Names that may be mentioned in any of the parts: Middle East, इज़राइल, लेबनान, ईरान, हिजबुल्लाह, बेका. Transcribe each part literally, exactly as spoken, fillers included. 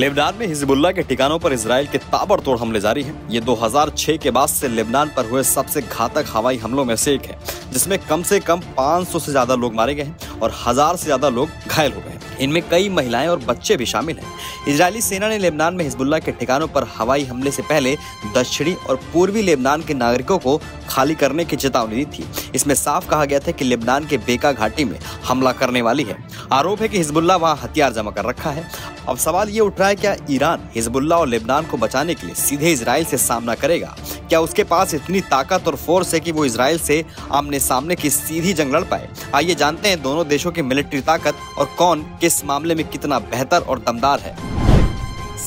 लेबनान में हिजबुल्लाह के ठिकानों पर इज़राइल के ताबड़तोड़ हमले जारी हैं। ये दो हज़ार छह के बाद से लेबनान पर हुए सबसे घातक हवाई हमलों में से एक है, जिसमें कम से कम पाँच सौ से ज्यादा लोग मारे गए हैं और हजार से ज्यादा लोग घायल हो गए हैं। इनमें कई महिलाएं और बच्चे भी शामिल हैं। इजरायली सेना ने लेबनान में हिजबुल्लाह के ठिकानों पर हवाई हमले से पहले दक्षिणी और पूर्वी लेबनान के नागरिकों को खाली करने की चेतावनी दी थी। इसमें साफ कहा गया था कि लेबनान के बेका घाटी में हमला करने वाली है। आरोप है कि हिजबुल्लाह वहां हथियार जमा कर रखा है। अब सवाल ये उठ रहा है, क्या ईरान हिजबुल्लाह और लेबनान को बचाने के लिए सीधे इजराइल से सामना करेगा? क्या उसके पास इतनी ताकत और फोर्स है कि वो इजराइल से आमने सामने की सीधी जंग लड़ पाए? आइए जानते हैं दोनों देशों की मिलिट्री ताकत और कौन किस मामले में कितना बेहतर और दमदार है।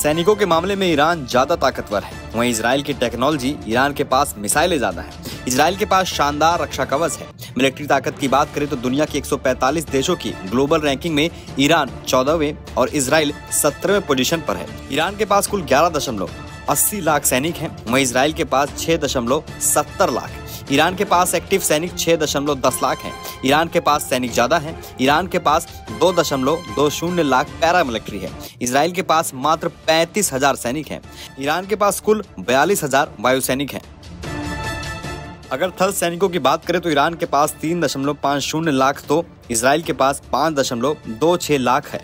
सैनिकों के मामले में ईरान ज्यादा ताकतवर है, वहीं इजराइल की टेक्नोलॉजी, ईरान के पास मिसाइलें ज्यादा है। इजराइल के पास शानदार रक्षा कवच है। मिलिट्री ताकत की बात करें तो दुनिया के एक सौ पैंतालीस देशों की ग्लोबल रैंकिंग में ईरान चौदहवें और इजराइल सत्रहवें पोजीशन पर है। ईरान के पास कुल ग्यारह दशमलव अस्सी लाख सैनिक हैं, वहीं इजराइल के पास छह दशमलव सत्तर लाख। ईरान के पास एक्टिव सैनिक छह दशमलव दस लाख हैं। ईरान के पास सैनिक ज्यादा हैं। ईरान के पास दो दशमलव दो शून्य लाख पैरा मिलिट्री है। इजराइल के पास मात्र पैंतीस हजार सैनिक हैं। ईरान के पास कुल बयालीस हजार वायु सैनिक हैं। अगर थल सैनिकों की बात करें तो ईरान के पास तीन दशमलव पाँच शून्य लाख तो इजराइल के पास पाँच दशमलव दो छह लाख है।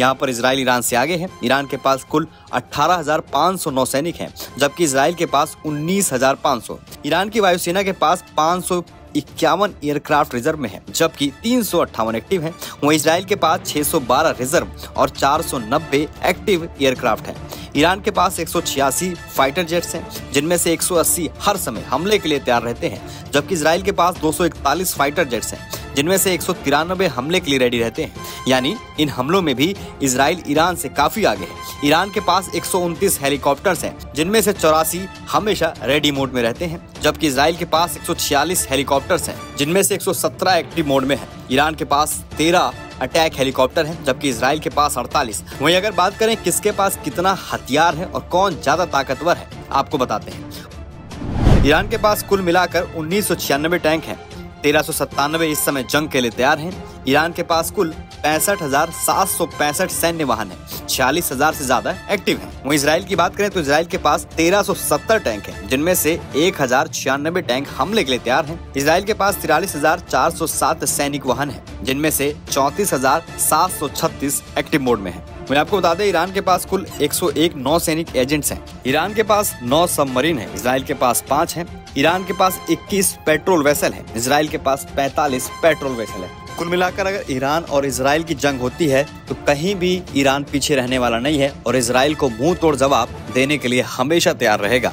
यहाँ पर इजराइल ईरान से आगे है। ईरान के पास कुल अठारह हज़ार पाँच सौ नौ सैनिक हैं, जबकि इजराइल के पास उन्नीस हज़ार पाँच सौ। ईरान की वायुसेना के पास पाँच सौ इक्यावन एयरक्राफ्ट रिजर्व में है, जबकि तीन सौ अट्ठावन एक्टिव है। वहीं इजराइल के पास छह सौ बारह रिजर्व और चार सौ नब्बे एक्टिव एयरक्राफ्ट है। ईरान के पास एक सौ छियासी फाइटर जेट्स हैं, जिनमें से एक सौ अस्सी हर समय हमले के लिए तैयार रहते हैं, जबकि इजराइल के पास दो सौ इकतालीस फाइटर जेट्स हैं, जिनमें से एक सौ तिरानवे हमले के लिए रेडी रहते हैं। यानी इन हमलों में भी इजराइल ईरान से काफी आगे है। ईरान के पास एक सौ उनतीस हेलीकॉप्टर्स हैं, जिनमें से चौरासी हमेशा रेडी मोड में रहते हैं, जबकि इजराइल के पास एक सौ छियालीस हेलीकॉप्टर्स हैं, जिनमें से एक सौ सत्रह एक्टिव मोड में है। ईरान के पास तेरह अटैक हेलीकॉप्टर हैं, जबकि इजराइल के पास अड़तालीस। वहीं अगर बात करें किसके पास कितना हथियार है और कौन ज्यादा ताकतवर है, आपको बताते हैं। ईरान के पास कुल मिलाकर उन्नीस सौ छियानबे टैंक हैं, तेरह सौ सत्तानवे इस समय जंग के लिए तैयार हैं। ईरान के पास कुल पैंसठ हजार सात सौ पैंसठ सैन्य वाहन है, छियालीस हजार से ज्यादा एक्टिव हैं। वहीं इजराइल की बात करें तो इजराइल के पास तेरह सौ सत्तर टैंक हैं, जिनमें से एक हजार छियानबे टैंक हमले के लिए तैयार हैं। इजराइल के पास तिरालीस हजार चार सौ सात सैनिक वाहन है, जिनमें से चौंतीस हजार सात सौ छत्तीस एक्टिव मोड में है। मैं आपको बता दें, ईरान के पास कुल एक सौ एक नौ सैनिक एजेंट्स हैं। ईरान के पास नौ सबमरीन हैं, इजराइल के पास पाँच हैं। ईरान के पास इक्कीस पेट्रोल वेसल हैं, इजराइल के पास पैंतालीस पेट्रोल वेसल हैं। कुल मिलाकर अगर ईरान और इजराइल की जंग होती है तो कहीं भी ईरान पीछे रहने वाला नहीं है और इजराइल को मुंह तोड़ जवाब देने के लिए हमेशा तैयार रहेगा।